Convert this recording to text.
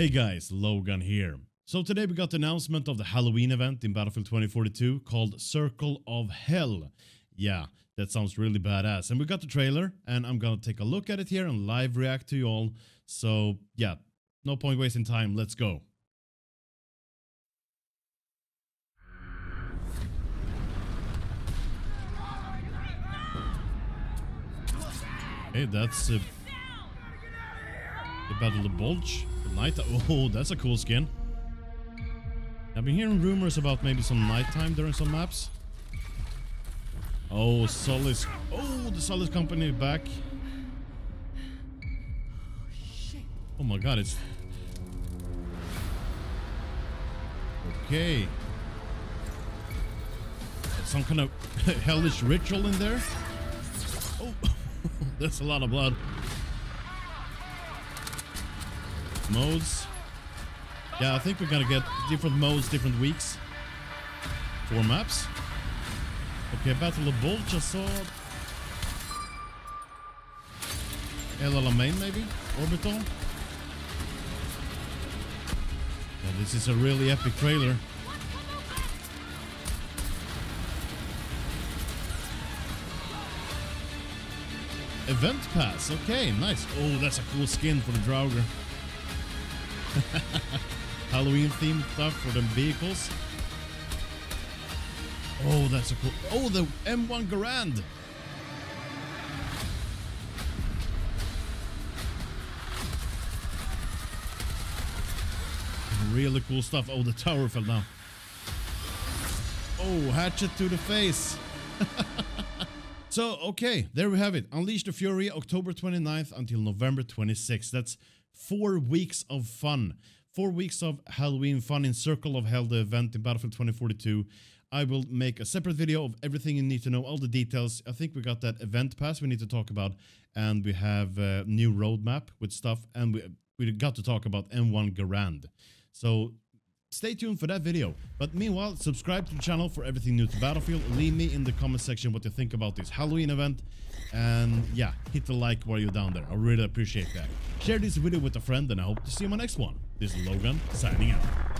Hey guys, Logan here. So today we got the announcement of the Halloween event in Battlefield 2042 called Circle of Hell. Yeah, that sounds really badass. And we got the trailer and I'm gonna take a look at it here and live react to you all. So yeah, no point wasting time, let's go. Hey, that's the Battle of the Bulge. Oh, that's a cool skin. I've been hearing rumors about maybe some nighttime during some maps. Oh, Solis. Oh, the Solis company back. Oh my god, it's... Okay. Some kind of hellish ritual in there. Oh, that's a lot of blood. Modes. Yeah, I think we're gonna get different modes, different weeks. 4 maps. Okay, Battle of Bulge, I saw. LLA main, maybe? Orbital? Yeah, this is a really epic trailer. Event Pass, okay, nice. Oh, that's a cool skin for the Draugr. Halloween themed stuff for the vehicles. Oh, that's a cool... Oh, the M1 Garand! Really cool stuff. Oh, the tower fell down. Oh, hatchet to the face. So, okay, there we have it. Unleash the Fury, October 29th until November 26th. That's 4 weeks of fun. 4 weeks of Halloween fun in Circle of Hell, the event in Battlefield 2042. I will make a separate video of everything you need to know, all the details. I think we got that event pass we need to talk about. And we have a new roadmap with stuff. And we got to talk about M1 Garand. So stay tuned for that video. But meanwhile, subscribe to the channel for everything new to Battlefield. Leave me in the comment section what you think about this Halloween event. And yeah, hit the like while you're down there. I really appreciate that. Share this video with a friend and I hope to see you in my next one. This is Logan, signing out.